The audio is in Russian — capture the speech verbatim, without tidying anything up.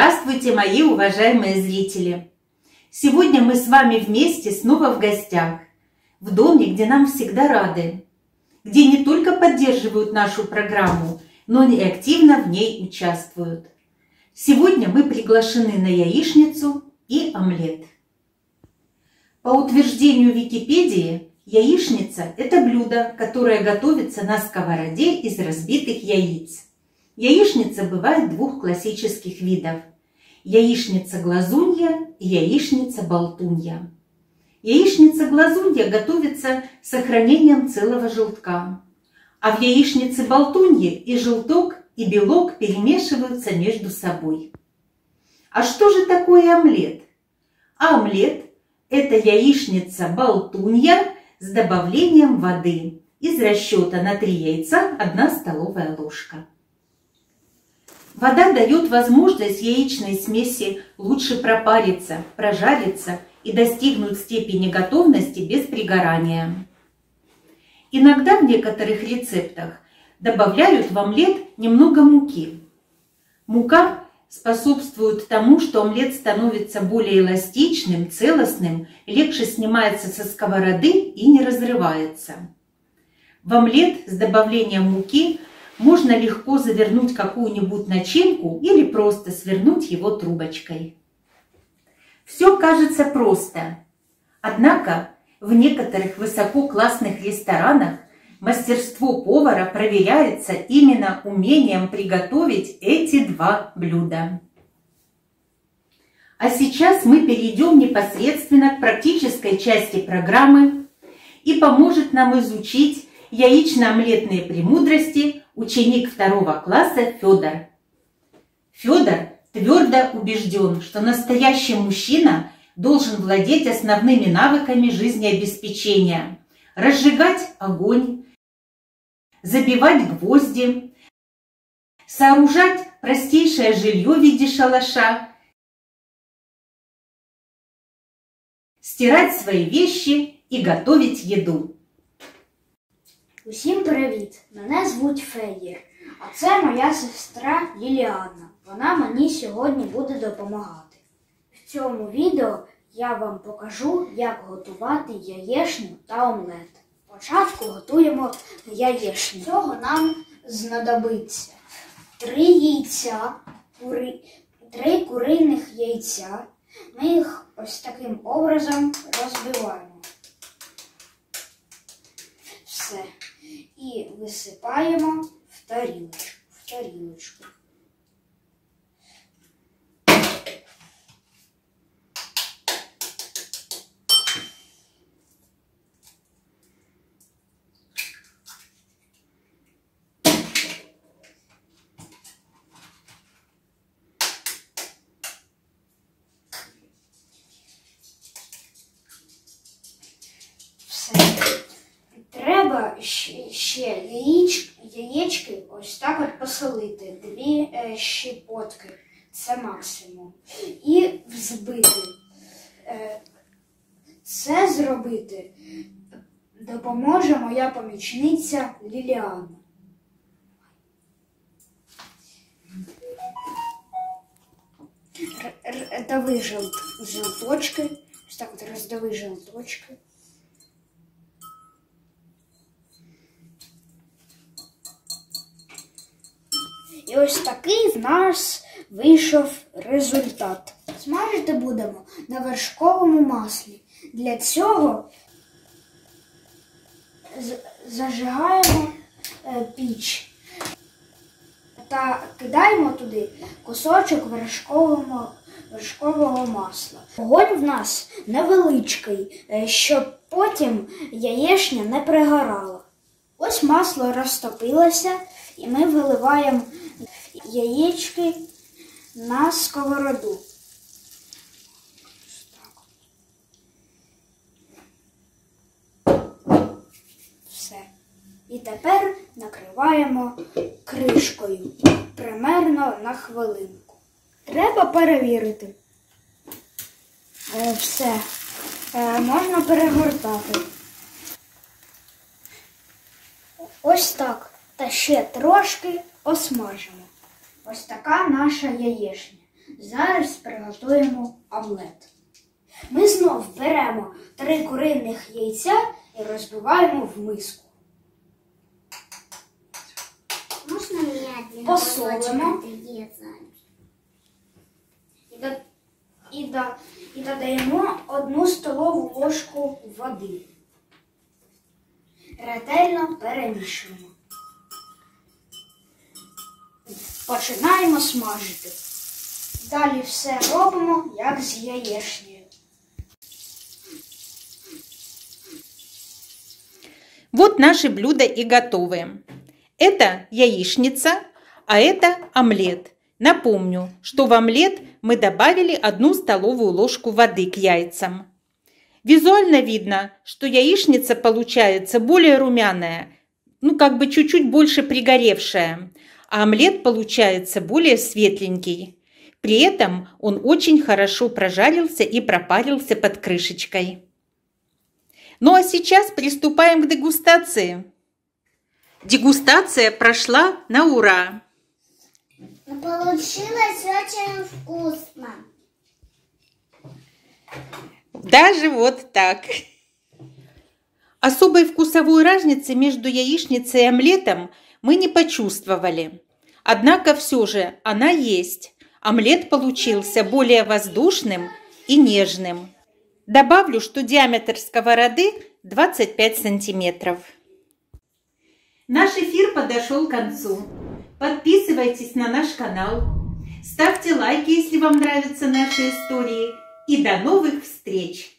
Здравствуйте, мои уважаемые зрители! Сегодня мы с вами вместе снова в гостях, в доме, где нам всегда рады, где не только поддерживают нашу программу, но и активно в ней участвуют. Сегодня мы приглашены на яичницу и омлет. По утверждению Википедии, яичница – это блюдо, которое готовится на сковороде из разбитых яиц. Яичница бывает двух классических видов – яичница-глазунья и яичница-болтунья. Яичница-глазунья готовится с сохранением целого желтка, а в яичнице-болтунье и желток, и белок перемешиваются между собой. А что же такое омлет? А омлет – это яичница-болтунья с добавлением воды из расчета на три яйца одна столовая ложка. Вода дает возможность яичной смеси лучше пропариться, прожариться и достигнуть степени готовности без пригорания. Иногда в некоторых рецептах добавляют в омлет немного муки. Мука способствует тому, что омлет становится более эластичным, целостным, легче снимается со сковороды и не разрывается. В омлет с добавлением муки можно легко завернуть какую-нибудь начинку или просто свернуть его трубочкой. Все кажется просто. Однако в некоторых высококлассных ресторанах мастерство повара проверяется именно умением приготовить эти два блюда. А сейчас мы перейдем непосредственно к практической части программы, и поможет нам изучить яично-омлетные премудрости ученик второго класса Федор. Федор твердо убежден, что настоящий мужчина должен владеть основными навыками жизнеобеспечения: разжигать огонь, забивать гвозди, сооружать простейшее жилье в виде шалаша, стирать свои вещи и готовить еду. Усім привіт! Мене звуть Феєр, а це моя сестра Ліліана. Вона мені сьогодні буде допомагати. В цьому відео я вам покажу, як готувати яєчню та омлет. Спочатку готуємо яєчню. Цього нам знадобиться три яйця, кури... три куриних яйця. Ми їх ось таким образом розбиваємо. Все. І висипаємо в тарілочку. В тарілочку. Ще яєч, яєчки ось так от посолити, дві е, щепотки, це максимум, і взбити. Е, це зробити допоможе моя помічниця Ліліана. Роздави желточки, ось так от роздави желточки. І ось такий в нас вийшов результат. Смажити будемо на вершковому маслі. Для цього зажигаємо піч та кидаємо туди кусочок вершкового, вершкового масла. Огонь в нас невеличкий, щоб потім яєчня не пригорала. Ось масло розтопилося, і ми виливаємо яєчки на сковороду. Все. І тепер накриваємо кришкою примерно на хвилинку. Треба перевірити. Все. Можна перегортати. Ось так. Та ще трошки осмажимо. Ось така наша яєчня. Зараз приготуємо омлет. Ми знов беремо три куриних яйця і розбиваємо в миску. Посолимо і додаємо одну столову ложку води. Ретельно перемішуємо. Починаємо смажити. Далі все робимо, як з яєчнею. Вот наши блюда и готовы. Это яичница, а это омлет. Напомню, что в омлет мы добавили одну столовую ложку воды к яйцам. Визуально видно, что яичница получается более румяная, ну как бы чуть-чуть больше пригоревшая, а омлет получается более светленький. При этом он очень хорошо прожарился и пропарился под крышечкой. Ну а сейчас приступаем к дегустации. Дегустация прошла на ура! Получилось очень вкусно. Даже вот так. Особой вкусовой разницы между яичницей и омлетом мы не почувствовали. Однако все же она есть. Омлет получился более воздушным и нежным. Добавлю, что диаметр сковороды двадцать пять сантиметров. Наш эфир подошел к концу. Подписывайтесь на наш канал, ставьте лайки, если вам нравятся наши истории. И до новых встреч!